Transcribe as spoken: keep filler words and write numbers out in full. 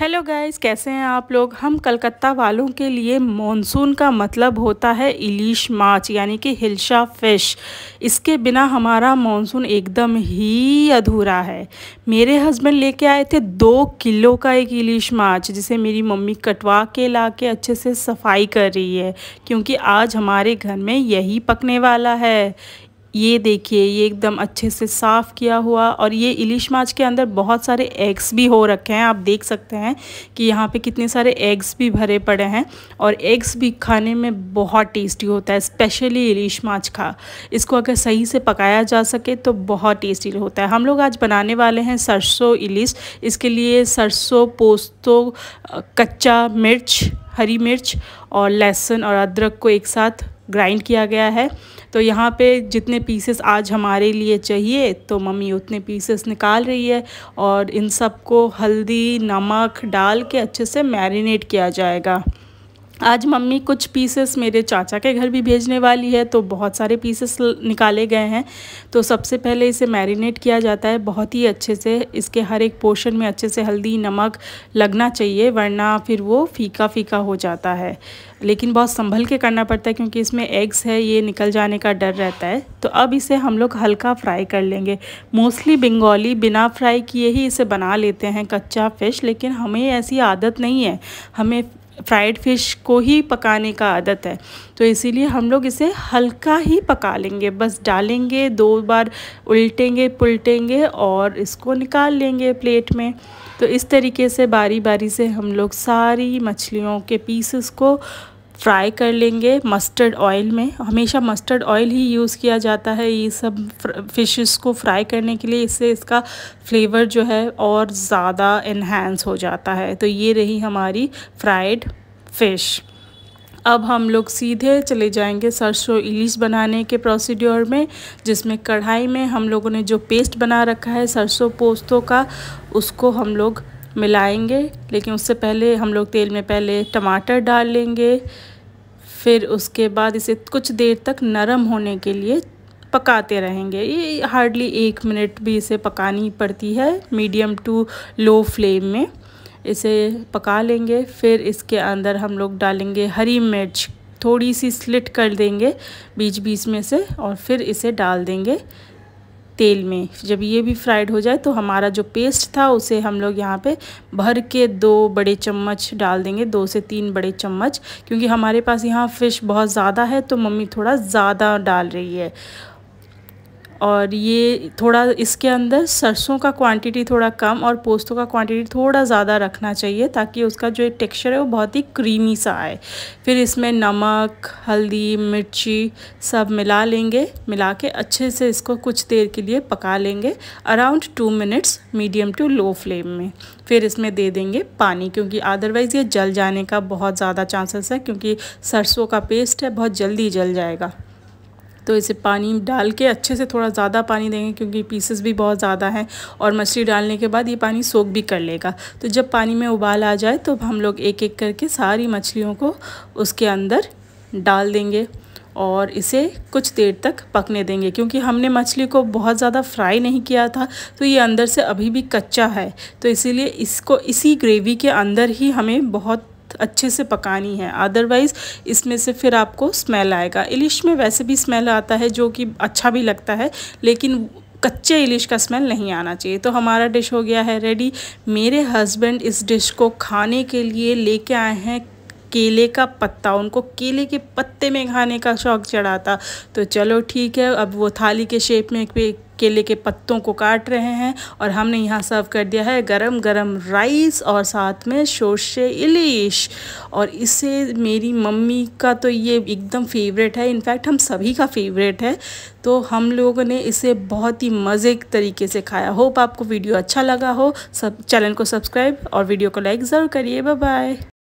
Hello guys, कैसे हैं आप लोग। हम कलकत्ता वालों के लिए मॉनसून का मतलब होता है इलिश माच यानी कि हिल्सा फिश। इसके बिना हमारा मॉनसून एकदम ही अधूरा है। मेरे हस्बैंड लेके आए थे दो किलो का एक इलिश माच, जिसे मेरी मम्मी कटवा के ला के अच्छे से सफाई कर रही है, क्योंकि आज हमारे घर में यही पकने वाला है। ये देखिए, ये एकदम अच्छे से साफ़ किया हुआ, और ये इलिश माच के अंदर बहुत सारे एग्स भी हो रखे हैं। आप देख सकते हैं कि यहाँ पे कितने सारे एग्स भी भरे पड़े हैं, और एग्स भी खाने में बहुत टेस्टी होता है, स्पेशली इलिश माच का। इसको अगर सही से पकाया जा सके तो बहुत टेस्टी होता है। हम लोग आज बनाने वाले हैं सरसों इलिश। इसके लिए सरसों, पोस्तो, कच्चा मिर्च, हरी मिर्च और लहसुन और अदरक को एक साथ ग्राइंड किया गया है। तो यहाँ पे जितने पीसेस आज हमारे लिए चाहिए तो मम्मी उतने पीसेस निकाल रही है, और इन सब को हल्दी नमक डाल के अच्छे से मैरिनेट किया जाएगा। आज मम्मी कुछ पीसेस मेरे चाचा के घर भी भेजने वाली है, तो बहुत सारे पीसेस निकाले गए हैं। तो सबसे पहले इसे मैरिनेट किया जाता है बहुत ही अच्छे से। इसके हर एक पोर्शन में अच्छे से हल्दी नमक लगना चाहिए, वरना फिर वो फीका फीका हो जाता है। लेकिन बहुत संभल के करना पड़ता है, क्योंकि इसमें एग्स है, ये निकल जाने का डर रहता है। तो अब इसे हम लोग हल्का फ्राई कर लेंगे। मोस्टली बंगाली बिना फ्राई किए ही इसे बना लेते हैं, कच्चा फिश, लेकिन हमें ऐसी आदत नहीं है। हमें फ्राइड फ़िश को ही पकाने का आदत है, तो इसीलिए हम लोग इसे हल्का ही पका लेंगे। बस डालेंगे, दो बार उल्टेंगे पुलटेंगे और इसको निकाल लेंगे प्लेट में। तो इस तरीके से बारी बारी से हम लोग सारी मछलियों के पीसेस को फ्राई कर लेंगे मस्टर्ड ऑयल में। हमेशा मस्टर्ड ऑयल ही यूज़ किया जाता है ये सब फिशेस को फ्राई करने के लिए। इससे इसका फ्लेवर जो है और ज़्यादा इन्हेंस हो जाता है। तो ये रही हमारी फ्राइड फ़िश। अब हम लोग सीधे चले जाएंगे सरसों इलिश बनाने के प्रोसीड्योर में, जिसमें कढ़ाई में हम लोगों ने जो पेस्ट बना रखा है सरसों पोस्तों का, उसको हम लोग मिलाएंगे। लेकिन उससे पहले हम लोग तेल में पहले टमाटर डाल लेंगे, फिर उसके बाद इसे कुछ देर तक नरम होने के लिए पकाते रहेंगे। ये हार्डली एक मिनट भी इसे पकानी पड़ती है, मीडियम टू लो फ्लेम में इसे पका लेंगे। फिर इसके अंदर हम लोग डालेंगे हरी मिर्च, थोड़ी सी स्लिट कर देंगे बीच बीच में से, और फिर इसे डाल देंगे तेल में। जब ये भी फ्राइड हो जाए तो हमारा जो पेस्ट था उसे हम लोग यहाँ पे भर के दो बड़े चम्मच डाल देंगे, दो से तीन बड़े चम्मच, क्योंकि हमारे पास यहाँ फ़िश बहुत ज़्यादा है तो मम्मी थोड़ा ज़्यादा डाल रही है। और ये थोड़ा इसके अंदर सरसों का क्वांटिटी थोड़ा कम और पोस्तों का क्वांटिटी थोड़ा ज़्यादा रखना चाहिए, ताकि उसका जो टेक्सचर है वो बहुत ही क्रीमी सा आए। फिर इसमें नमक, हल्दी, मिर्ची सब मिला लेंगे। मिला के अच्छे से इसको कुछ देर के लिए पका लेंगे, around two minutes medium to low flame में। फिर इसमें दे देंगे पानी, क्योंकि अदरवाइज़ ये जल जाने का बहुत ज़्यादा चांसेस है, क्योंकि सरसों का पेस्ट है, बहुत जल्दी जल जाएगा। तो इसे पानी डाल के अच्छे से थोड़ा ज़्यादा पानी देंगे, क्योंकि पीसेस भी बहुत ज़्यादा हैं और मछली डालने के बाद ये पानी सोख भी कर लेगा। तो जब पानी में उबाल आ जाए तो हम लोग एक एक करके सारी मछलियों को उसके अंदर डाल देंगे और इसे कुछ देर तक पकने देंगे। क्योंकि हमने मछली को बहुत ज़्यादा फ्राई नहीं किया था, तो ये अंदर से अभी भी कच्चा है, तो इसीलिए इसको इसी ग्रेवी के अंदर ही हमें बहुत अच्छे से पकानी है। अदरवाइज़ इसमें से फिर आपको स्मेल आएगा। इलिश में वैसे भी स्मेल आता है, जो कि अच्छा भी लगता है, लेकिन कच्चे इलिश का स्मेल नहीं आना चाहिए। तो हमारा डिश हो गया है रेडी। मेरे हस्बैंड इस डिश को खाने के लिए लेके आए हैं केले का पत्ता। उनको केले के पत्ते में खाने का शौक़ चढ़ा था, तो चलो ठीक है, अब वो थाली के शेप में केले के पत्तों को काट रहे हैं, और हमने यहाँ सर्व कर दिया है गरम गरम राइस और साथ में सोर्से इलिश। और इसे मेरी मम्मी का तो ये एकदम फेवरेट है, इनफैक्ट हम सभी का फेवरेट है। तो हम लोगों ने इसे बहुत ही मज़े के तरीके से खाया। होप आपको वीडियो अच्छा लगा हो। सब चैनल को सब्सक्राइब और वीडियो को लाइक ज़रूर करिए। Bye bye.